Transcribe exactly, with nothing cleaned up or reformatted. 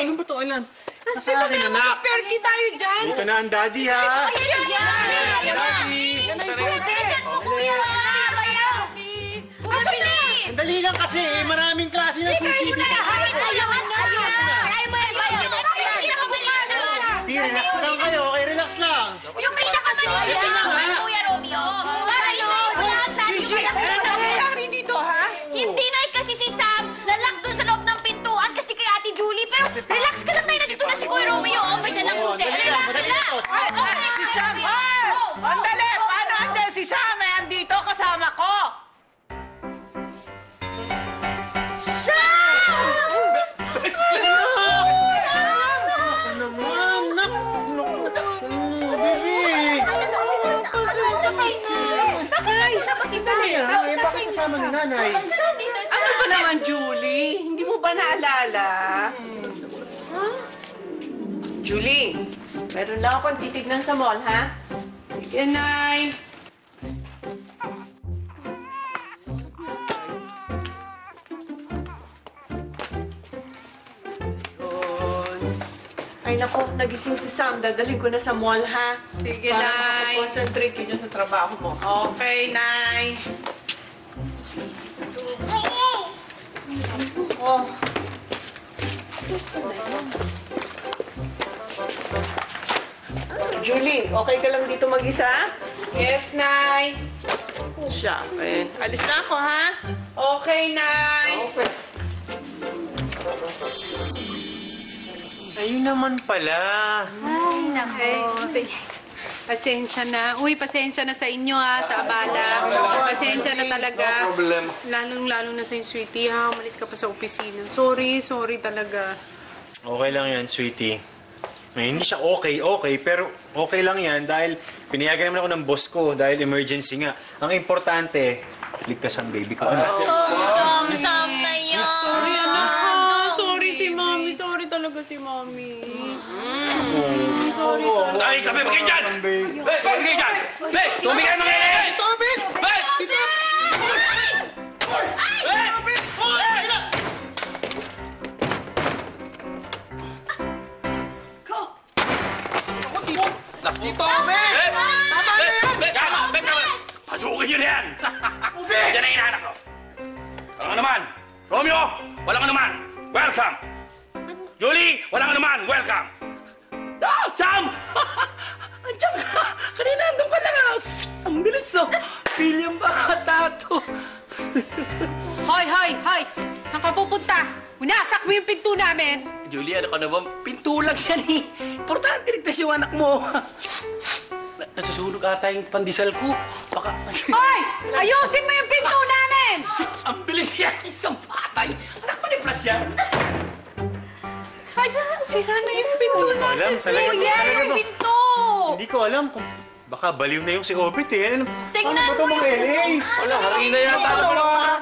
Ano ba ito, anak? Nasa akin, anak. Spare key tayo dyan. Dito na ang daddy, ha? Ayan, ayan, ayan, ayan. Daddy. Ayan po, kuya. Bayaw. Buwan bilis. Andali lang kasi. Maraming klase na sushi. Ayun, ayun, ayun. Ayun, ayun, ayun. Di, relax lang kayo. Okay, relax lang. Yung pinakamali lang, ha? Kuya Romeo. Para yun. Lahat natin. Gigi, ano nangyayari dito, ha? Hindi na kasi si Sam. Lalak doon sa loob ng pintuan kasi kay Ate Julie. Pero relax ka lang tayo. Nandito na si Kuya Romeo. Obet na lang susi. Relax, relax. Si Sam, ha? Andali. Paano andyan si Sam? Ay, andito kasama ko. Nanay. Ano ba naman, Julie? Hindi mo ba naalala? Ha? Julie, meron lang akong titignan sa mall, ha? Sige, Nay. Ay, naku, nagising si Sam. Dadalhin ko na sa mall, ha? Sige, Nay. Para makakonsentrate ka dyan sa trabaho mo. Okay, Nay. Oh. Julie, okay ka lang dito mag-isa? Yes, Nay. Shopping. Alis na ako, ha? Okay, Nay. Okay. Ayun naman pala. Ay, naku. Okay. Pasensya na. Uy, pasensya na sa inyo, ha, sa abala. Pasensya na talaga. Lalong-lalo na sa inyo, sweetie, ha. Umalis ka pa sa opisina. Sorry, sorry talaga. Okay lang yan, sweetie. May, hindi siya okay, okay. Pero okay lang yan dahil pinayagan naman ako ng boss ko dahil emergency nga. Ang importante, ligtas ang baby ko. Ano? Sam-sam na yan. Sorry, anak. Sorry si Mommy. Sorry talaga si Mommy. Sorry talaga. Ay, tabi ba kayo dyan? Hey, tabi ba kayo dyan? Hey, tumig ka naman kayo! Hey, Tobit! Hey! Hey! Tobit! Hey! Go! Ako dito! Dito, Obet! Tama na yan! Tama! Obet naman! Pasukin nyo na yan! Obet! Diyan na inahanak ko! Wala ka naman! Romeo! Wala ka naman! Welcome! Julie! Wala ka naman! Welcome! Oh, Sam! Andiyan ka! Kanina andun pa lang ako! Ang bilis, oh! William ba katato? Hoy, hoy, hoy! Saan ka pupunta? Unasak mo yung pinto namin! Julie, ano ka na ba? Pinto lang yan, eh! Importante ligtas yung anak mo! Nasusunog ata yung pandesal ko. Baka... Hoy! Ayusin mo yung pinto namin! Ang bilis yan! Isang patay! Anak pa ni Plas yan! Ay, sira na yung pinto natin. Kuya, yung pinto! Hindi ko alam kung... Baka baliw na yung si Obet, eh. Tingnan mo yung... Wala, harina yata.